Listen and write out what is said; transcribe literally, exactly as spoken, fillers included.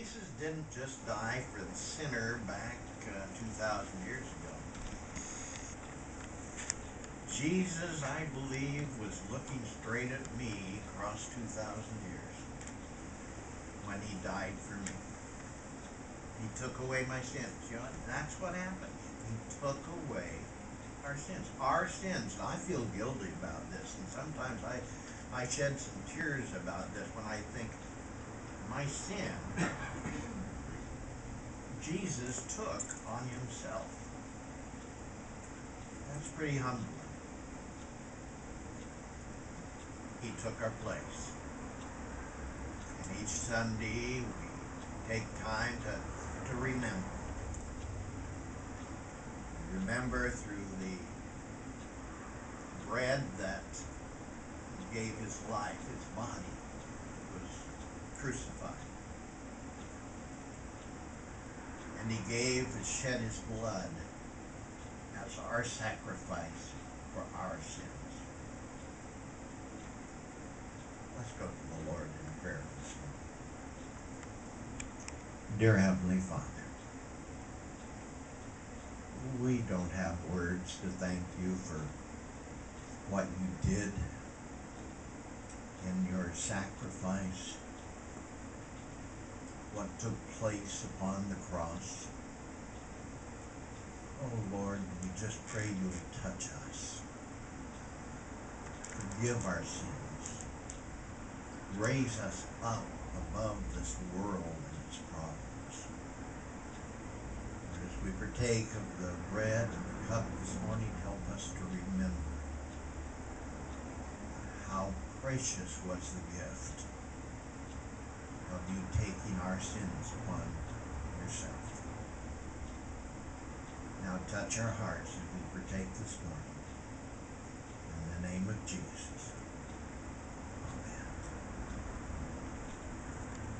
Jesus didn't just die for the sinner back uh, two thousand years ago. Jesus, I believe, was looking straight at me across two thousand years when he died for me. He took away my sins. You know, that's what happened. He took away our sins. Our sins. And I feel guilty about this, and sometimes I, I shed some tears about this when I think, my sin, Jesus took on himself. That's pretty humbling. He took our place. And each Sunday we take time to, to remember. Remember through the bread that gave his life, his body, crucified, and he gave and shed his blood as our sacrifice for our sins. Let's go to the Lord in prayer this morning. Dear Heavenly Father, we don't have words to thank you for what you did in your sacrifice, what took place upon the cross. Oh Lord, we just pray you would touch us. Forgive our sins. Raise us up above this world and its problems. Lord, as we partake of the bread and the cup this morning, help us to remember how precious was the gift of you taking our sins upon yourself. Now touch our hearts as we partake this morning.